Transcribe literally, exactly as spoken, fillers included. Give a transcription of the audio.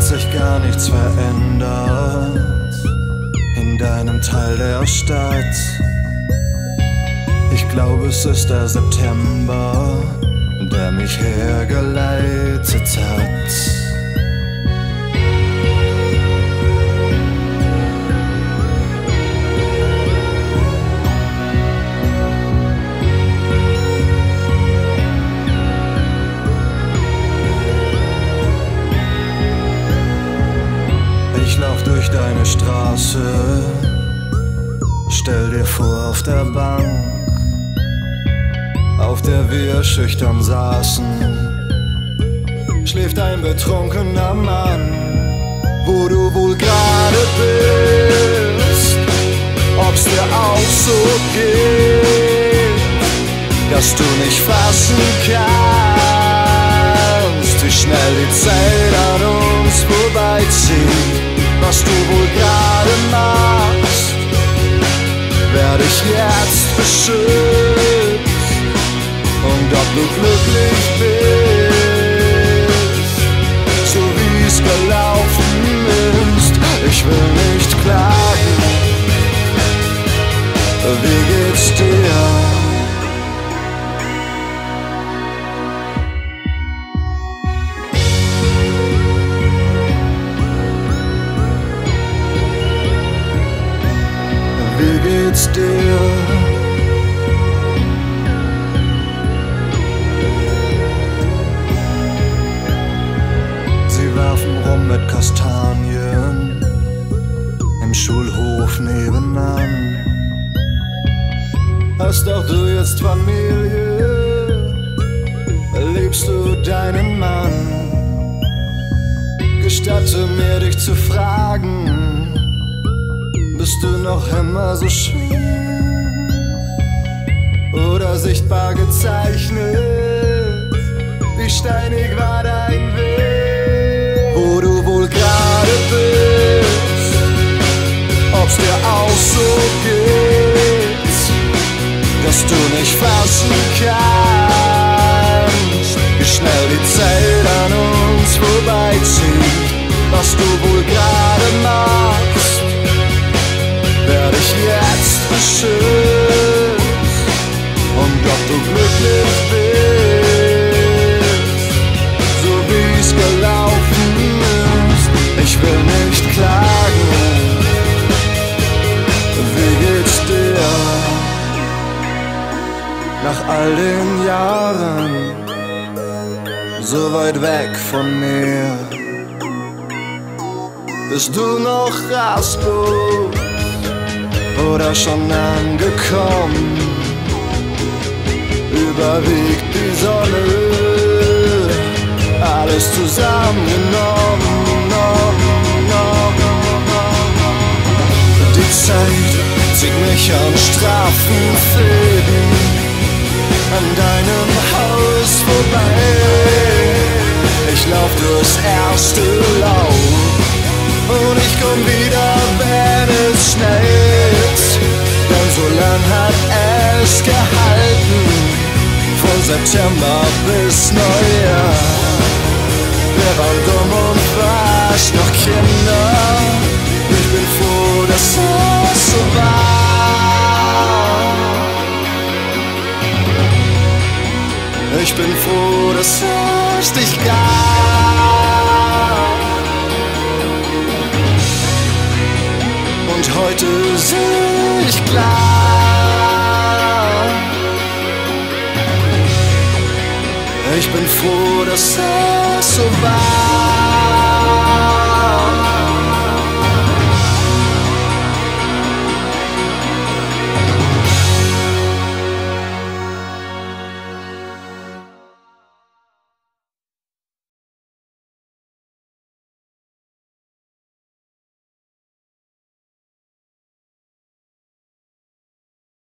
Sich gar nichts verändert in deinem Teil der Stadt. Ich glaube, es ist der September, der mich hergeleitet hat. Durch deine Straße, stell dir vor auf der Bank, auf der wir schüchtern saßen, schläft ein betrunkener Mann. Wo du wohl gerade bist, ob's dir auch so geht, dass du nicht fassen kannst, wie schnell die Zeit an uns vorbeizieht. Was du wohl gerade machst, werde ich jetzt beschützt. Und ob du glücklich bist, so wie's gelaufen ist, ich will nicht klagen. Wie geht's dir? Sie werfen rum mit Kastanien im Schulhof nebenan. Hast auch du jetzt Familie? Liebst du deinen Mann? Gestatte mir, dich zu fragen, bist du noch immer so schön oder sichtbar gezeichnet? Wie steinig war dein Weg? Wo du wohl gerade bist, ob's dir auch so geht, dass du nicht fassen kannst, wie schnell die Zeit an uns vorbeizieht. Was du wohl gerade machst, werde ich jetzt beschützt. Und ob du glücklich bist, so wie's gelaufen ist, ich will nicht klagen. Wie geht's dir? Nach all den Jahren, so weit weg von mir, bist du noch rastlos oder schon angekommen? Überwiegt die Sonne, alles zusammengenommen. Die Zeit zieht mich an Straßenfäden, an deinem Haus vorbei. Ich lauf durchs erste Laub und ich komm wieder, wenn es schneit. Denn so lang hat es gehalten, von September bis Neujahr. Wir waren dumm und rasch noch Kinder. Ich bin froh, dass es so war. Ich bin froh, dass es dich gab. Und heute seh ich klar. Ich bin froh, dass es so war.